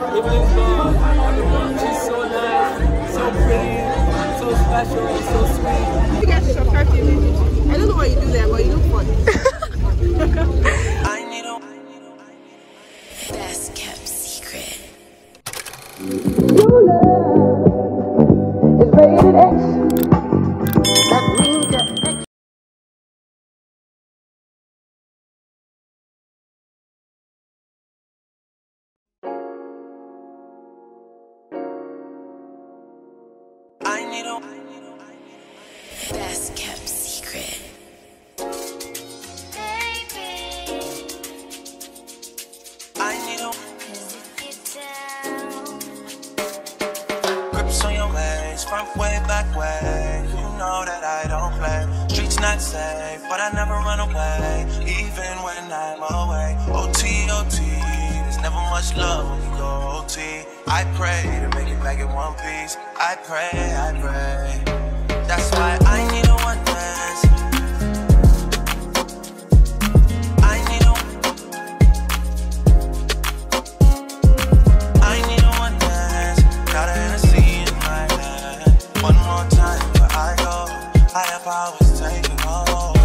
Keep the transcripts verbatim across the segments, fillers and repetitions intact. even though everyone, she's so nice, so pretty, so special, so sweet. You guys are subscribed to me. I don't know why you do that, but you look fun. I need a best kept secret. Your love is rated X. That means that X. Best kept secret. Baby, I need a grips on your ways, front way, back way. You know that I don't play. Streets not safe, but I never run away, even when I'm away. O T, O T, there's never much love when you go O T. I pray to make it back in one piece. I pray, I pray. That's why I need a one dance. I need a I need a one dance. Got a Hennessy in my hand. One more time where I go. I have powers taking hold.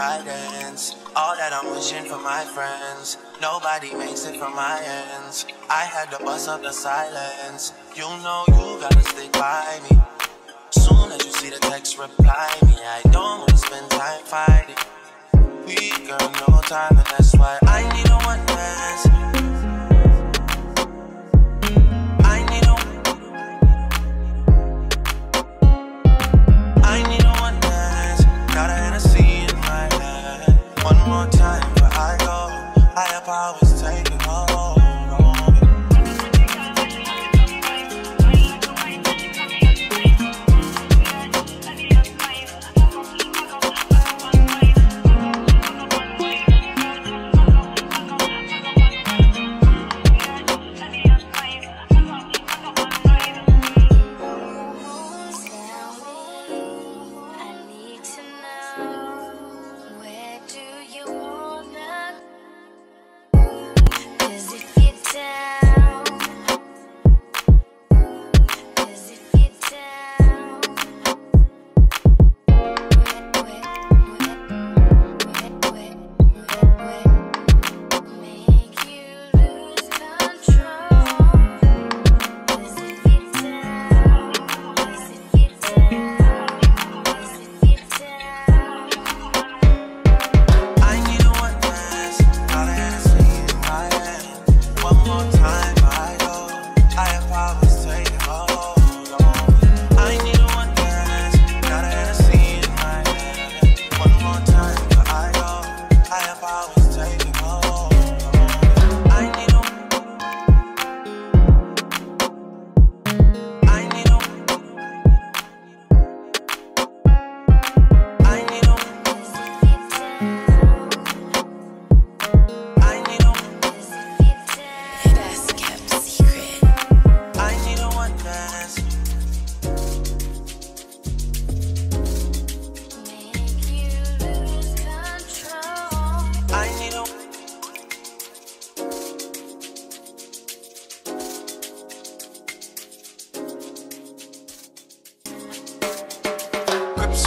Guidance, all that I'm wishing for my friends. Nobody makes it from my ends. I had to bust up the silence. You know you gotta stick by me. Soon as you see the text, reply me. I don't wanna spend time fighting. We got no time, and that's why I need a one dance. I need a I need a one dance. Got a Hennessy. One more time where I go, I have powers taking hold.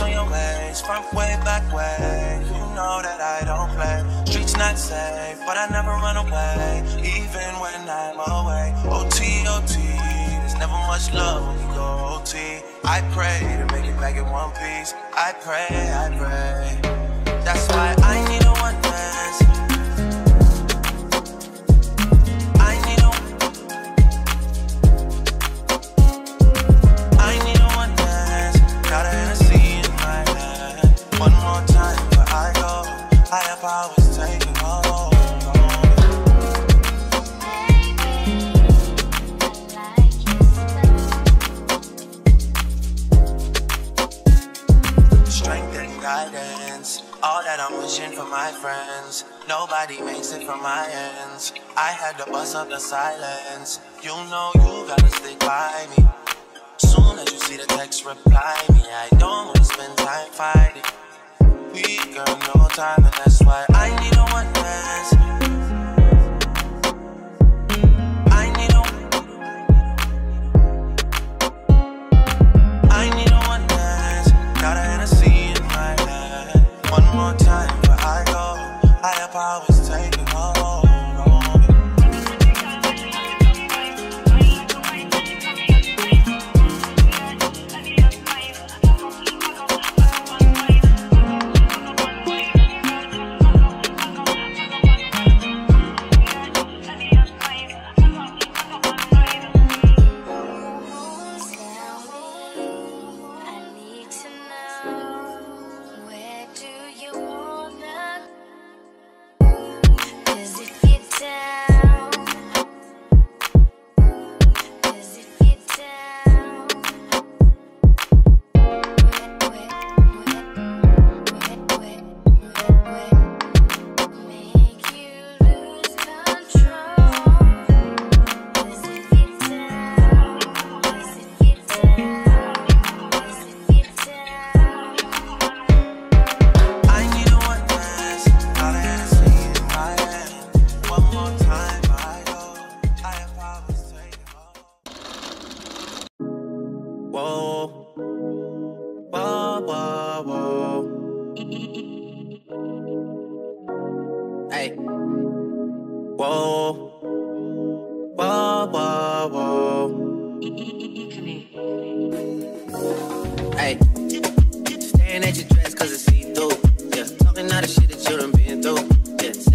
On your ways, front way, back way. You know that I don't play. Streets not safe, but I never run away, even when I'm away. O T, O T, there's never much love when you go O T. I pray to make it back in one piece. I pray, I pray. That's why I need a one dance. For my friends, nobody makes it from my ends. I had to bust up the silence. You know you gotta stick by me. Soon soon as you see the text, reply me. I don't wanna spend time fighting. We got no time, and that's why I need a one dance. I need a I need a one dance. Got a Hennessy in my hand. One more time before I go. Higher powers taking a hold. Give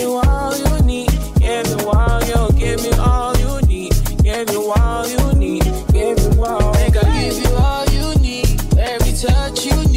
you all you need, every touch you need.